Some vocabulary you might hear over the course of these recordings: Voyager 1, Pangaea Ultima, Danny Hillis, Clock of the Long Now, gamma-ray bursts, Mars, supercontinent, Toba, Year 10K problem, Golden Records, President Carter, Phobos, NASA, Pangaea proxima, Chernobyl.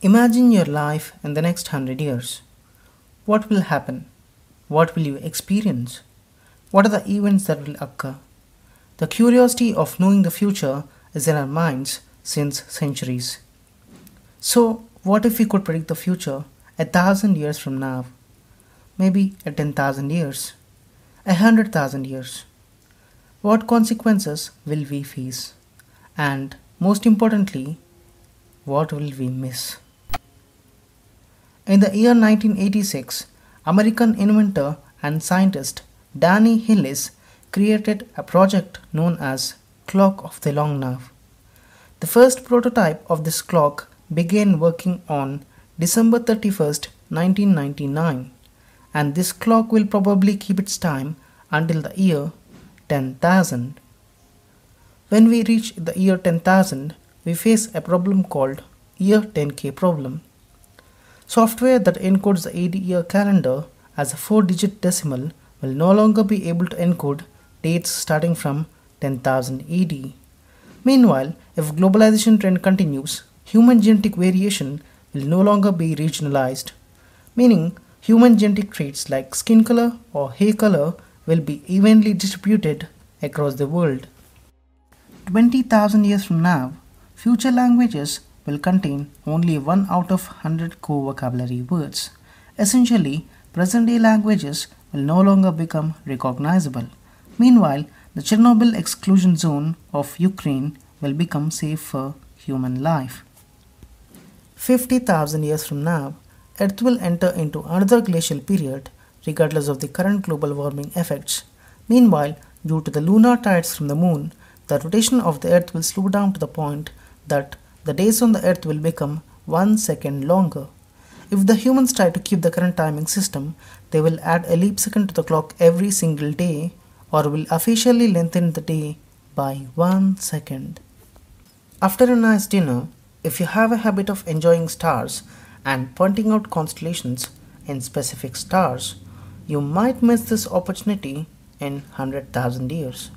Imagine your life in the next 100 years. What will happen? What will you experience? What are the events that will occur? The curiosity of knowing the future is in our minds since centuries. So, what if we could predict the future 1,000 years from now? Maybe 10,000 years, 100,000 years. What consequences will we face? And most importantly, what will we miss? In the year 1986, American inventor and scientist Danny Hillis created a project known as Clock of the Long Now. The first prototype of this clock began working on December 31st, 1999, and this clock will probably keep its time until the year 10,000. When we reach the year 10,000, we face a problem called Year 10K problem. Software that encodes the 80-year calendar as a 4-digit decimal will no longer be able to encode dates starting from 10,000 AD. Meanwhile, if globalization trend continues, human genetic variation will no longer be regionalized, meaning human genetic traits like skin color or hair color will be evenly distributed across the world. 20,000 years from now, future languages will contain only 1 out of 100 co-vocabulary words. Essentially, present-day languages will no longer become recognizable. Meanwhile, the Chernobyl exclusion zone of Ukraine will become safe for human life. 50,000 years from now, Earth will enter into another glacial period regardless of the current global warming effects. Meanwhile, due to the lunar tides from the moon, the rotation of the Earth will slow down to the point that the days on the Earth will become 1 second longer. If the humans try to keep the current timing system, they will add a leap second to the clock every single day, or will officially lengthen the day by 1 second. After a nice dinner, if you have a habit of enjoying stars and pointing out constellations in specific stars, you might miss this opportunity in 100,000 years.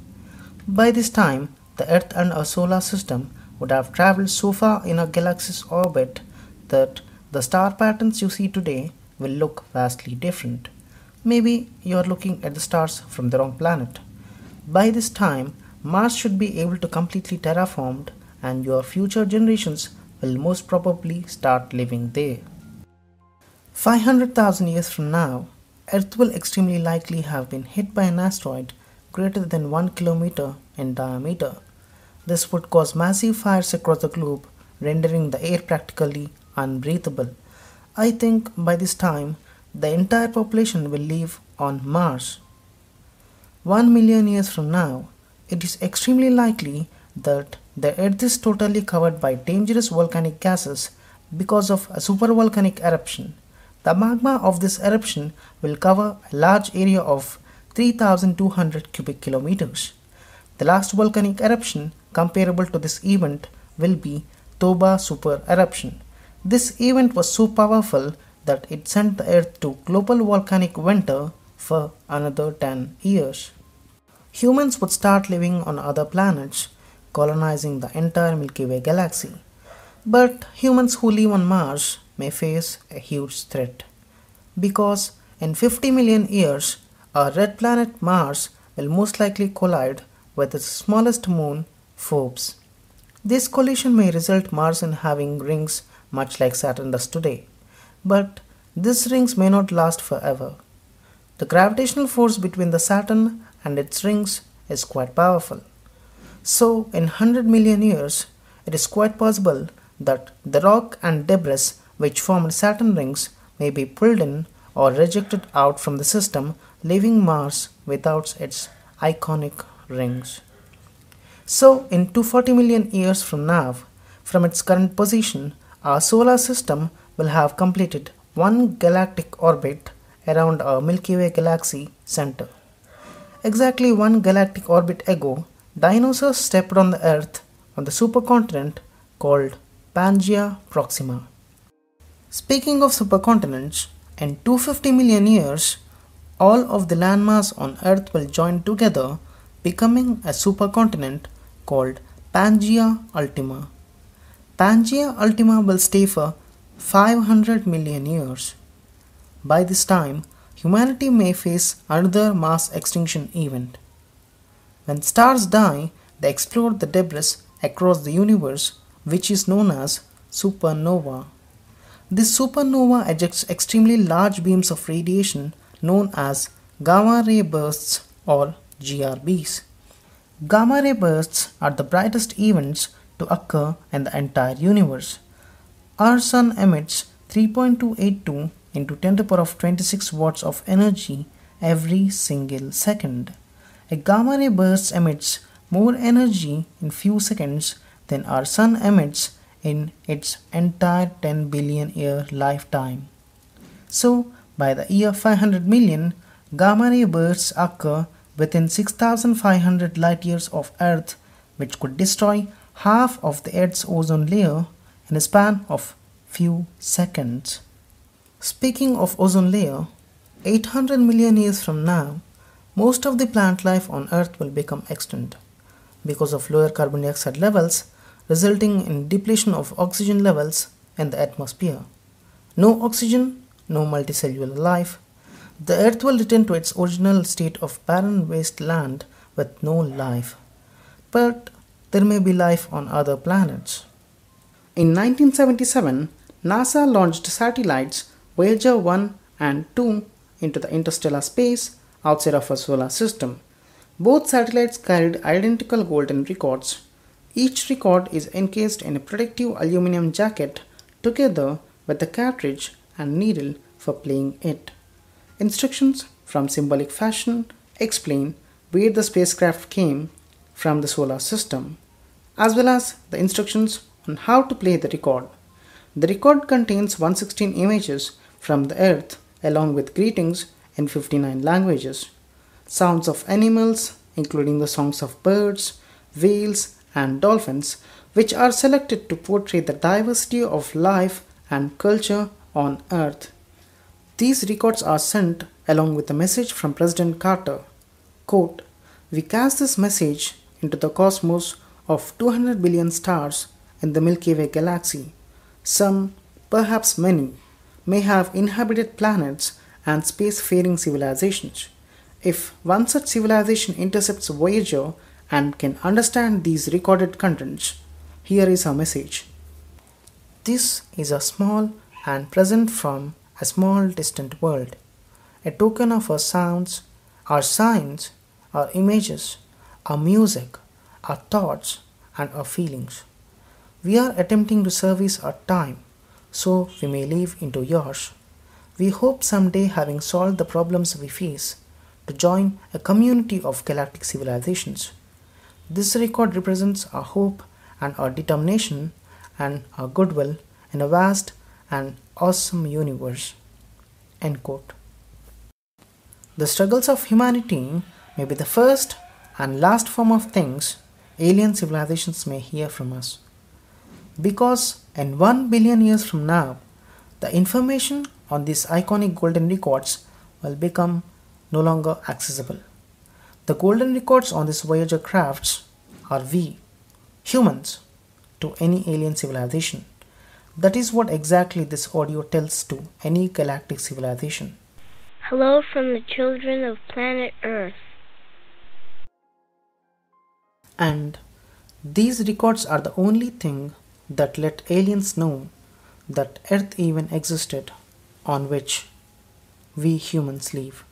By this time, the Earth and our solar system would have traveled so far in our galaxy's orbit that the star patterns you see today will look vastly different. Maybe you are looking at the stars from the wrong planet. By this time, Mars should be able to completely terraformed, and your future generations will most probably start living there. 500,000 years from now, Earth will extremely likely have been hit by an asteroid greater than 1 kilometer in diameter. This would cause massive fires across the globe, rendering the air practically unbreathable. I think by this time, the entire population will live on Mars. 1 million years from now, it is extremely likely that the Earth is totally covered by dangerous volcanic gases because of a supervolcanic eruption. The magma of this eruption will cover a large area of 3,200 cubic kilometers. The last volcanic eruption comparable to this event will be Toba super eruption. This event was so powerful that it sent the Earth to global volcanic winter for another 10 years. Humans would start living on other planets, colonizing the entire Milky Way galaxy. But humans who live on Mars may face a huge threat, because in 50 million years, our red planet Mars will most likely collide with its smallest moon, Phobos. This collision may result Mars in having rings much like Saturn does today, but these rings may not last forever. The gravitational force between the Saturn and its rings is quite powerful. So, in 100 million years, it is quite possible that the rock and debris which formed Saturn rings may be pulled in or rejected out from the system, leaving Mars without its iconic rings. So, in 240 million years from now, from its current position, our solar system will have completed one galactic orbit around our Milky Way galaxy center. Exactly one galactic orbit ago, dinosaurs stepped on the Earth on the supercontinent called Pangaea Proxima. Speaking of supercontinents, in 250 million years, all of the landmass on Earth will join together, becoming a supercontinent called Pangaea Ultima. Pangaea Ultima will stay for 500 million years. By this time, humanity may face another mass extinction event. When stars die, they explode the debris across the universe, which is known as supernova. This supernova ejects extremely large beams of radiation known as gamma-ray bursts or GRBs. Gamma-ray bursts are the brightest events to occur in the entire universe. Our sun emits 3.282 into 10 to the power of 26 watts of energy every single second. A gamma-ray burst emits more energy in few seconds than our sun emits in its entire 10 billion year lifetime. So, by the year 500 million, gamma-ray bursts occur within 6,500 light years of Earth, which could destroy half of the Earth's ozone layer in a span of few seconds. Speaking of ozone layer, 800 million years from now, most of the plant life on Earth will become extinct because of lower carbon dioxide levels, resulting in depletion of oxygen levels in the atmosphere. No oxygen, no multicellular life. The Earth will return to its original state of barren wasteland with no life. But there may be life on other planets. In 1977, NASA launched satellites Voyager 1 and 2 into the interstellar space outside of our solar system. Both satellites carried identical golden records. Each record is encased in a protective aluminum jacket together with a cartridge and needle for playing it. Instructions from symbolic fashion explain where the spacecraft came from the solar system, as well as the instructions on how to play the record. The record contains 116 images from the Earth along with greetings in 59 languages, sounds of animals including the songs of birds, whales and dolphins, which are selected to portray the diversity of life and culture on Earth. These records are sent along with a message from President Carter, quote, "We cast this message into the cosmos of 200 billion stars in the Milky Way galaxy. Some, perhaps many, may have inhabited planets and space-faring civilizations. If one such civilization intercepts Voyager and can understand these recorded contents, here is our message." This is a small and present from a small distant world, a token of our sounds, our signs, our images, our music, our thoughts and our feelings. We are attempting to service our time, so we may live into yours. We hope someday, having solved the problems we face, to join a community of galactic civilizations. This record represents our hope and our determination and our goodwill in a vast and awesome universe. End quote. The struggles of humanity may be the first and last form of things alien civilizations may hear from us, because in 1 billion years from now, the information on these iconic golden records will become no longer accessible. The golden records on these Voyager crafts are we, humans, to any alien civilization. That is what exactly this audio tells to any galactic civilization. Hello from the children of planet Earth. And these records are the only thing that let aliens know that Earth even existed, on which we humans live.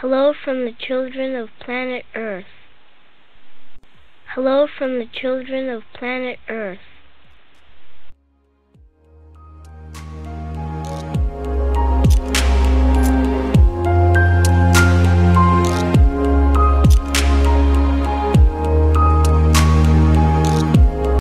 Hello from the children of planet Earth. Hello from the children of planet Earth.